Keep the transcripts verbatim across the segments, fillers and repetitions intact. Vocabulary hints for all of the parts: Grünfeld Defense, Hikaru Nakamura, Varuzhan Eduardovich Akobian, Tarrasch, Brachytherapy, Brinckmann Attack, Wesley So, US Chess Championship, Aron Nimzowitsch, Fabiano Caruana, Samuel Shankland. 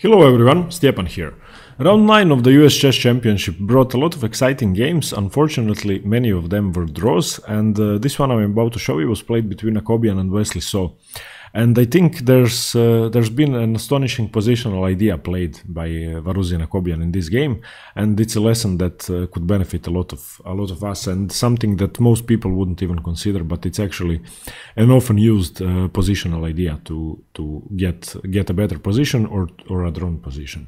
Hello everyone, Stepan here. Round nine of the U S Chess Championship brought a lot of exciting games. Unfortunately, many of them were draws, and uh, this one I'm about to show you was played between Akobian and Wesley So. And I think there's uh, there's been an astonishing positional idea played by uh, Varuzhan Akobian in this game, and it's a lesson that uh, could benefit a lot of a lot of us, and something that most people wouldn't even consider, but it's actually an often used uh, positional idea to to get get a better position or or a drawn position.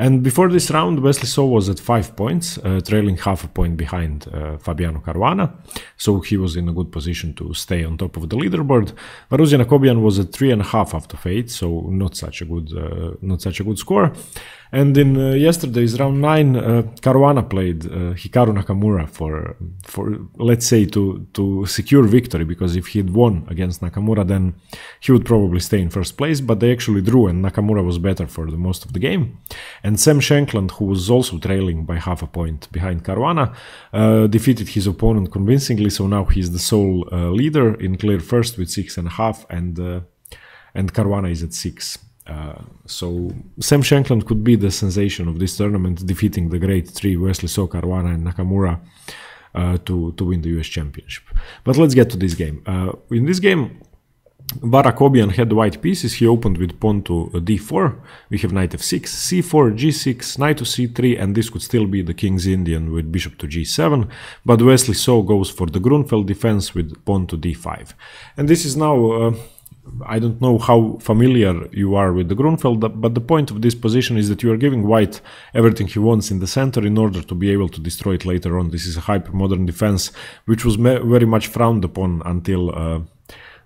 And before this round, Wesley So was at five points, uh, trailing half a point behind uh, Fabiano Caruana, so he was in a good position to stay on top of the leaderboard. Varuzhan Akobian was at three and a half after fate, so not such a good, uh, not such a good score. And in uh, yesterday's round nine, uh, Caruana played uh, Hikaru Nakamura for, for let's say, to to secure victory, because if he'd won against Nakamura, then he would probably stay in first place. But they actually drew, and Nakamura was better for the most of the game. And Sam Shankland, who was also trailing by half a point behind Caruana, uh, defeated his opponent convincingly, so now he's the sole uh, leader in clear first with six and a half, and uh, and Caruana is at six. Uh, so Sam Shankland could be the sensation of this tournament, defeating the great three Wesley So, Caruana and Nakamura uh, to, to win the U S Championship. But let's get to this game. Uh, in this game, Var Akobian had white pieces. He opened with pawn to d four, we have knight f six, c four, g six, knight to c three, and this could still be the King's Indian with bishop to g seven, but Wesley So goes for the Grünfeld defense with pawn to d five. And this is now... Uh, I don't know how familiar you are with the Grünfeld, but the point of this position is that you are giving white everything he wants in the center in order to be able to destroy it later on. This is a hyper-modern defense, which was very much frowned upon until uh,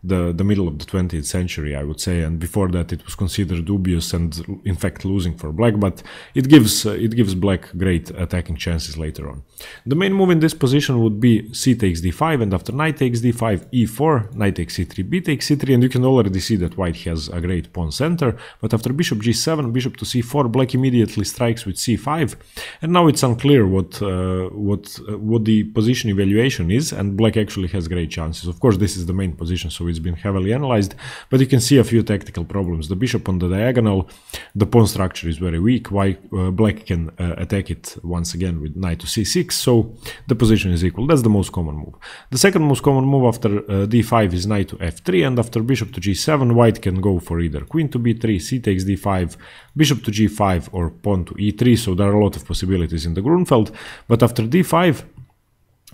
the, the middle of the twentieth century, I would say, and before that it was considered dubious and in fact losing for black, but it gives, uh, it gives black great attacking chances later on. The main move in this position would be c takes d five, and after knight takes d five, e four, knight takes c three, b takes c three, and you can already see that white has a great pawn center, but after bishop g seven, bishop to c four, black immediately strikes with c five, and now it's unclear what, uh, what, uh, what the position evaluation is, and black actually has great chances. Of course, this is the main position, so it's been heavily analyzed, but you can see a few tactical problems. The bishop on the diagonal, the pawn structure is very weak. Why uh, black can uh, attack it once again with knight to c six, so the position is equal. That's the most common move. The second most common move after uh, d five is knight to f three, and after bishop to g seven, white can go for either queen to b three, c takes d five, bishop to g five, or pawn to e three, so there are a lot of possibilities in the Grünfeld, but after d five,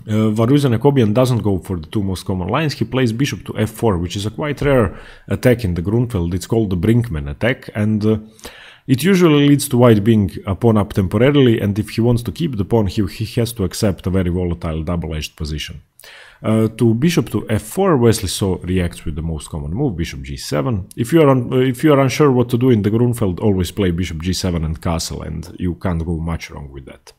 Uh, Varuzhan Akobian doesn't go for the two most common lines. He plays bishop to f four, which is a quite rare attack in the Grünfeld. It's called the Brinckmann Attack, and uh, it usually leads to white being a pawn up temporarily, and if he wants to keep the pawn, he, he has to accept a very volatile double-edged position. Uh, to bishop to f four, Wesley So reacts with the most common move, bishop g seven. If you are un if you are unsure what to do in the Grünfeld, always play bishop g seven and castle, and you can't go much wrong with that.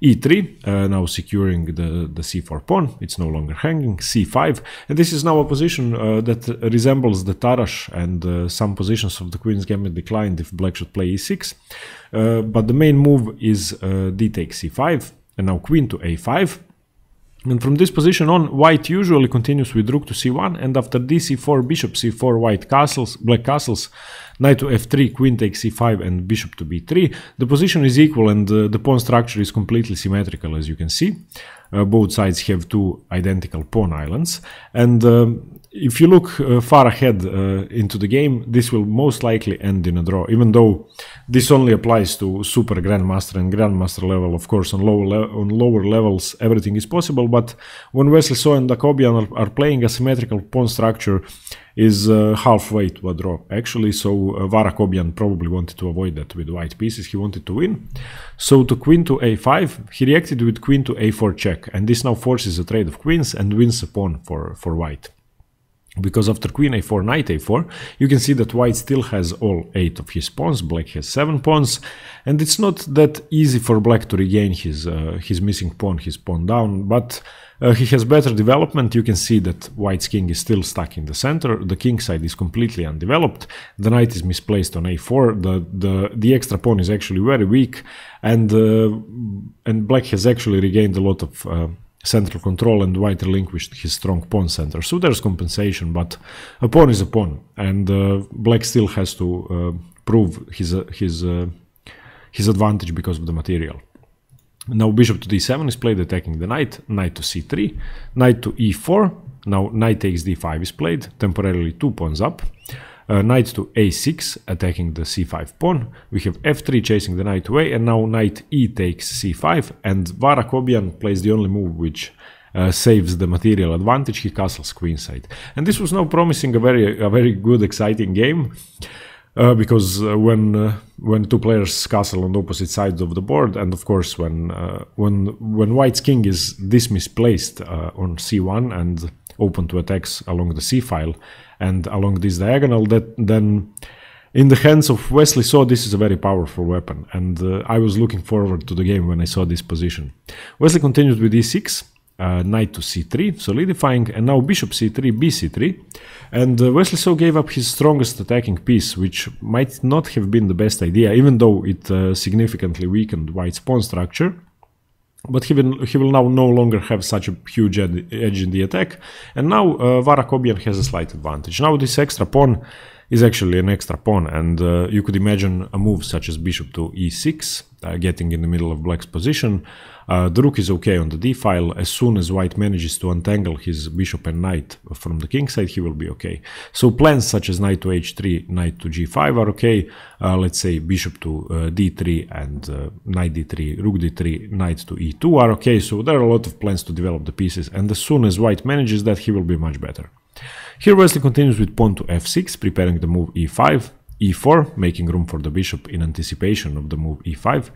e three, uh, now securing the, the c four pawn, it's no longer hanging, c five, and this is now a position uh, that resembles the Tarrasch, and uh, some positions of the Queen's Gambit declined if black should play e six, uh, but the main move is uh, d takes c five, and now queen to a five. And from this position on, white usually continues with rook to c one, and after d c four, bishop c four, white castles, black castles, knight to f three, queen takes c five, and bishop to b three. The position is equal, and uh, the pawn structure is completely symmetrical, as you can see. Uh, both sides have two identical pawn islands, and um, if you look uh, far ahead uh, into the game, this will most likely end in a draw, even though this only applies to super grandmaster and grandmaster level. Of course, on, low le on lower levels everything is possible, but when Wesley So and Akobian are, are playing, a symmetrical pawn structure is uh, halfway to a draw, actually, so uh, Var Akobian probably wanted to avoid that with white pieces. He wanted to win, so to queen to a five, he reacted with queen to a four check, and this now forces a trade of queens and wins a pawn for, for white. Because after queen a four, knight a four, you can see that white still has all eight of his pawns, black has seven pawns, and it's not that easy for black to regain his, uh, his missing pawn, his pawn down, but uh, he has better development. You can see that white's king is still stuck in the center, the king side is completely undeveloped, the knight is misplaced on a four, the, the, the extra pawn is actually very weak, and, uh, and black has actually regained a lot of... Uh, central control, and white relinquished his strong pawn center, so there's compensation, but a pawn is a pawn, and uh, black still has to uh, prove his uh, his uh, his advantage because of the material. Now bishop to d seven is played, attacking the knight. Knight to c three, knight to e four. Now knight takes d five is played, temporarily two pawns up. Uh, knight to a six, attacking the c five pawn. We have f three chasing the knight away, and now knight e takes c five, and Varuzhan Akobian plays the only move which uh, saves the material advantage. He castles queenside. And this was now promising a very a very good, exciting game, uh, because uh, when uh, when two players castle on opposite sides of the board, and of course when uh, when when white's king is this misplaced uh, on c one and open to attacks along the c file and along this diagonal, that then in the hands of Wesley So, this is a very powerful weapon, and uh, I was looking forward to the game when I saw this position. Wesley continued with e six, uh, knight to c three, solidifying, and now bishop c three, b c three, and uh, Wesley So gave up his strongest attacking piece, which might not have been the best idea, even though it uh, significantly weakened white's pawn structure. But he will, he will now no longer have such a huge ed, edge in the attack. And now uh, Varuzhan Akobian has a slight advantage. Now this extra pawn is actually an extra pawn. And uh, you could imagine a move such as bishop to e six, uh, getting in the middle of black's position. Uh, the rook is okay on the d-file. As soon as white manages to untangle his bishop and knight from the king side, he will be okay. So plans such as knight to h three, knight to g five are okay. Uh, let's say bishop to uh, d three and uh, knight d three, rook d three, knight to e two are okay. So there are a lot of plans to develop the pieces, and as soon as white manages that, he will be much better. Here Wesley continues with pawn to f six, preparing the move e five, e four, making room for the bishop in anticipation of the move e five,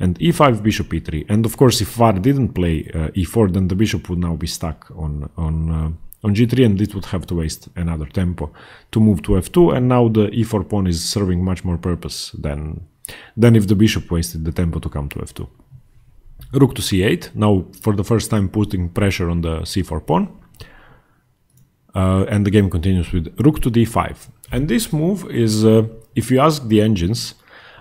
and e five, bishop e three. And of course, if Var didn't play uh, e four, then the bishop would now be stuck on on uh, on g three, and it would have to waste another tempo to move to f two. And now the e four pawn is serving much more purpose than than if the bishop wasted the tempo to come to f two. Rook to c eight, now for the first time putting pressure on the c four pawn. Uh, and the game continues with rook to d five. And this move is, uh, if you ask the engines,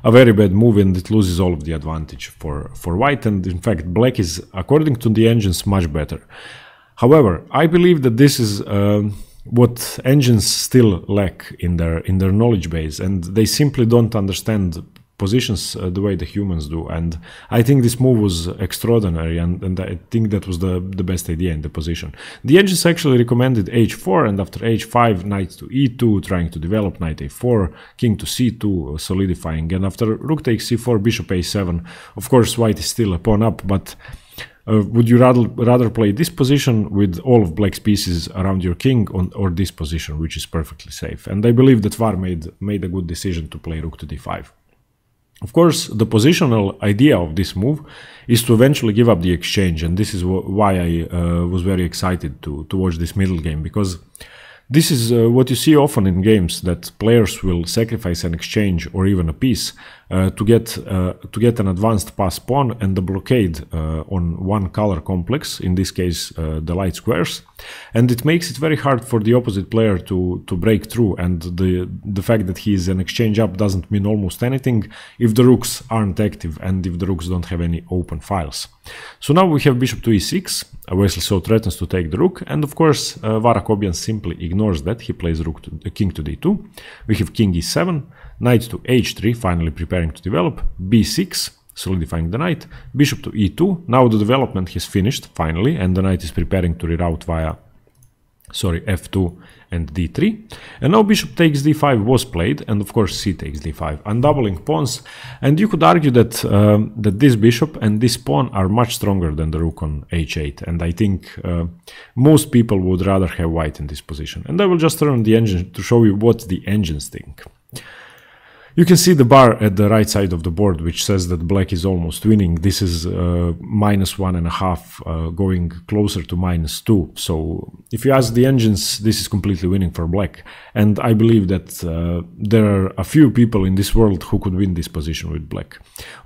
a very bad move, and it loses all of the advantage for, for white. And in fact, black is, according to the engines, much better. However, I believe that this is uh, what engines still lack in their, in their knowledge base, and they simply don't understand positions uh, the way the humans do. And I think this move was extraordinary, and, and I think that was the, the best idea in the position. The engines actually recommended h four, and after h five, knight to e two, trying to develop, knight a four, king to c two, solidifying, and after rook takes c four, bishop a seven. Of course, white is still a pawn up, but uh, would you rather, rather play this position with all of black's pieces around your king, on, or this position, which is perfectly safe? And I believe that Var made, made a good decision to play rook to d five. Of course, the positional idea of this move is to eventually give up the exchange, and this is why I uh, was very excited to, to watch this middle game, because this is uh, what you see often in games, that players will sacrifice an exchange or even a piece uh, to get uh, to get an advanced pass pawn and the blockade uh, on one color complex, in this case uh, the light squares, and it makes it very hard for the opposite player to to break through. And the the fact that he is an exchange up doesn't mean almost anything if the rooks aren't active and if the rooks don't have any open files. So now we have bishop to e six. Wesley So threatens to take the rook, and of course uh, Varuzhan Akobian simply ignores that. He plays rook to, uh, king to d two. We have king e seven, knight to h three, finally preparing to develop, b six, solidifying the knight, bishop to e two. Now the development is finished, finally, and the knight is preparing to reroute via sorry f two and d three. And now bishop takes d five was played, and of course c takes d five, undoubling pawns. And you could argue that uh, that this bishop and this pawn are much stronger than the rook on h eight, and I think uh, most people would rather have white in this position. And I will just turn on the engine to show you what the engines think. You can see the bar at the right side of the board, which says that black is almost winning. This is uh, minus one and a half, uh, going closer to minus two. So if you ask the engines, this is completely winning for black. And I believe that uh, there are a few people in this world who could win this position with black.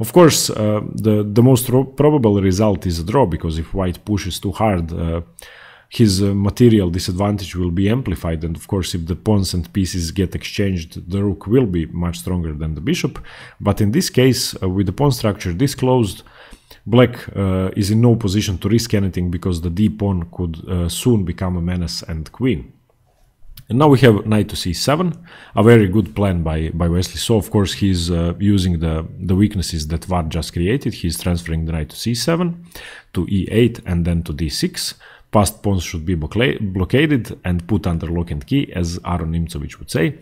Of course, uh, the, the most probable result is a draw, because if white pushes too hard, uh, his uh, material disadvantage will be amplified, and of course if the pawns and pieces get exchanged, the rook will be much stronger than the bishop. But in this case, uh, with the pawn structure this closed, black uh, is in no position to risk anything, because the d pawn could uh, soon become a menace and queen. And now we have knight to c seven, a very good plan by, by Wesley. So, of course, he's uh, using the, the weaknesses that Var just created. He's transferring the knight to c seven, to e eight, and then to d six. Passed pawns should be blockaded and put under lock and key, as Aron Nimzowitsch would say.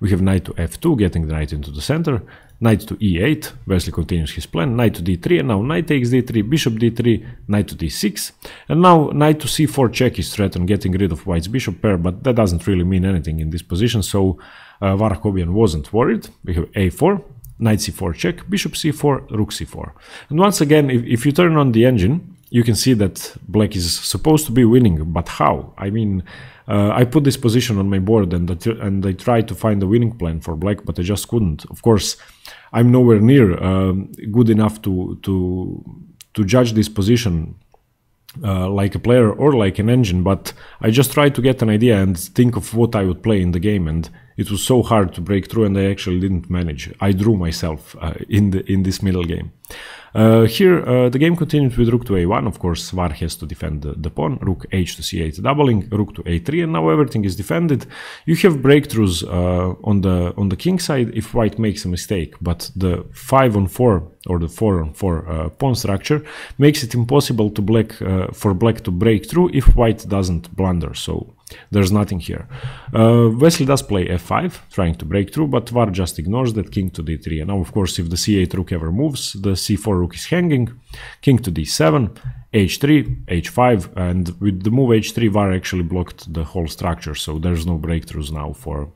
We have knight to f two, getting the knight into the center. Knight to e eight, Wesley continues his plan. Knight to d three, and now knight takes d three, bishop d three, knight to d six. And now knight to c four check is threatened, getting rid of white's bishop pair, but that doesn't really mean anything in this position, so uh, Var Akobian wasn't worried. We have a four, knight c four check, bishop c four, rook c four. And once again, if, if you turn on the engine, you can see that black is supposed to be winning, but how? I mean, uh, I put this position on my board and, and I tried to find a winning plan for black, but I just couldn't. Of course, I'm nowhere near uh, good enough to, to, to judge this position uh, like a player or like an engine, but I just tried to get an idea and think of what I would play in the game, and it was so hard to break through, and I actually didn't manage. I drew myself uh, in, the, in this middle game. Uh, here uh, the game continued with rook to a one. Of course, Var has to defend the, the pawn. Rook h to c eight, doubling. Rook to a three, and now everything is defended. You have breakthroughs uh, on the on the king side if white makes a mistake, but the five on four or the four on four uh, pawn structure makes it impossible to black uh, for black to break through if white doesn't blunder. So there's nothing here. Uh, Wesley does play f five, trying to break through, but Var just ignores that. King to d three, and now of course if the c eight rook ever moves, the c four rook is hanging. King to d seven, h three, h five, and with the move h three, Var actually blocked the whole structure, so there's no breakthroughs now for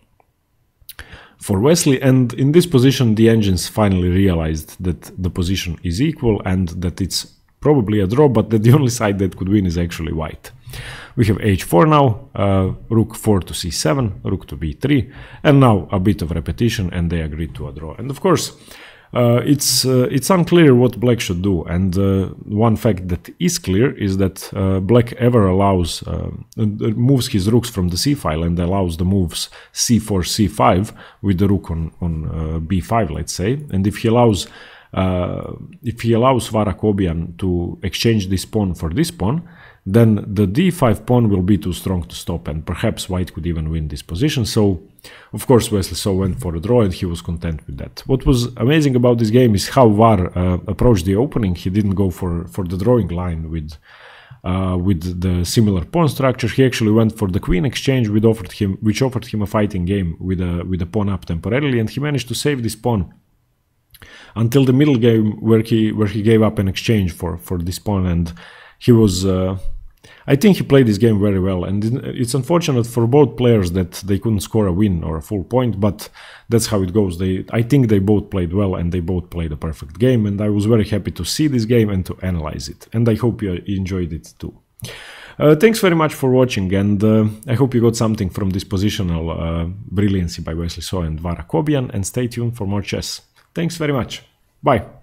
for Wesley. And in this position the engines finally realized that the position is equal and that it's probably a draw, but that the only side that could win is actually white. We have h four now, uh, rook four to c seven, rook to b three, and now a bit of repetition, and they agreed to a draw. And of course, uh, it's uh, it's unclear what black should do, and uh, one fact that is clear is that uh, black ever allows, uh, moves his rooks from the c-file and allows the moves c four, c five, with the rook on, on uh, b five, let's say, and if he allows Uh, if he allows Var Akobian to exchange this pawn for this pawn, then the d five pawn will be too strong to stop, and perhaps white could even win this position. So, of course, Wesley So went for a draw, and he was content with that. What was amazing about this game is how Var uh, approached the opening. He didn't go for, for the drawing line with uh, with the similar pawn structure. He actually went for the queen exchange, which offered him, which offered him a fighting game with a, with a pawn up temporarily, and he managed to save this pawn until the middle game, where he where he gave up an exchange for for this pawn, and he was uh, I think he played this game very well, and it's unfortunate for both players that they couldn't score a win or a full point, but that's how it goes. They I think they both played well, and they both played a perfect game, and I was very happy to see this game and to analyze it, and I hope you enjoyed it too. Uh, thanks very much for watching, and uh, I hope you got something from this positional uh, brilliancy by Wesley So and Var Akobian, and stay tuned for more chess. Thanks very much. Bye.